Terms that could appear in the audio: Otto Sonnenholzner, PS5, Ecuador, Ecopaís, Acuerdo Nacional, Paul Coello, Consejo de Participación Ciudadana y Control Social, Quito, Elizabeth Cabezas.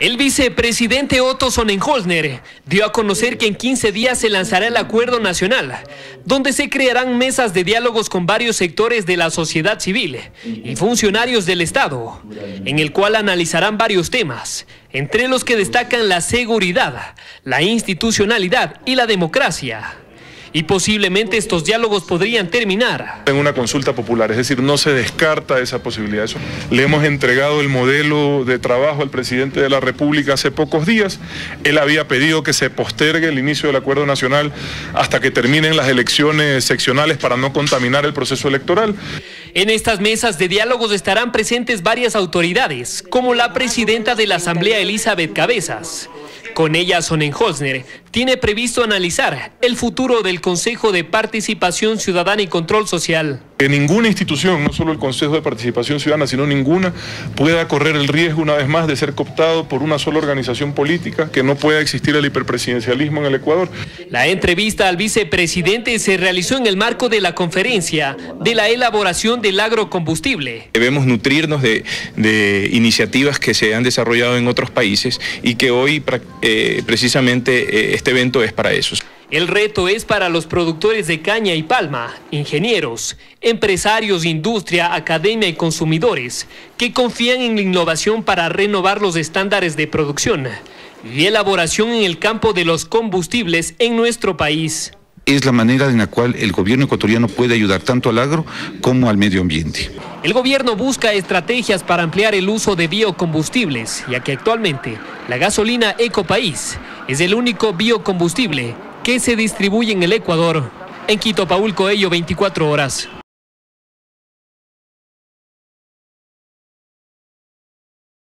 El vicepresidente Otto Sonnenholzner dio a conocer que en 15 días se lanzará el Acuerdo Nacional, donde se crearán mesas de diálogos con varios sectores de la sociedad civil y funcionarios del Estado, en el cual analizarán varios temas, entre los que destacan la seguridad, la institucionalidad y la democracia. Y posiblemente estos diálogos podrían terminar en una consulta popular, es decir, no se descarta esa posibilidad. Eso. Le hemos entregado el modelo de trabajo al presidente de la República hace pocos días. Él había pedido que se postergue el inicio del Acuerdo Nacional hasta que terminen las elecciones seccionales para no contaminar el proceso electoral. En estas mesas de diálogos estarán presentes varias autoridades, como la presidenta de la Asamblea, Elizabeth Cabezas. Con ella, Sonnenholzner tiene previsto analizar el futuro del Consejo de Participación Ciudadana y Control Social. Que ninguna institución, no solo el Consejo de Participación Ciudadana, sino ninguna, pueda correr el riesgo una vez más de ser cooptado por una sola organización política, que no pueda existir el hiperpresidencialismo en el Ecuador. La entrevista al vicepresidente se realizó en el marco de la conferencia de la elaboración del agrocombustible. Debemos nutrirnos de iniciativas que se han desarrollado en otros países y que hoy precisamente este evento es para eso. El reto es para los productores de caña y palma, ingenieros, empresarios, industria, academia y consumidores que confían en la innovación para renovar los estándares de producción y elaboración en el campo de los combustibles en nuestro país. Es la manera en la cual el gobierno ecuatoriano puede ayudar tanto al agro como al medio ambiente. El gobierno busca estrategias para ampliar el uso de biocombustibles, ya que actualmente la gasolina Ecopaís es el único biocombustible que se distribuye en el Ecuador. En Quito, Paul Coello, 24 horas.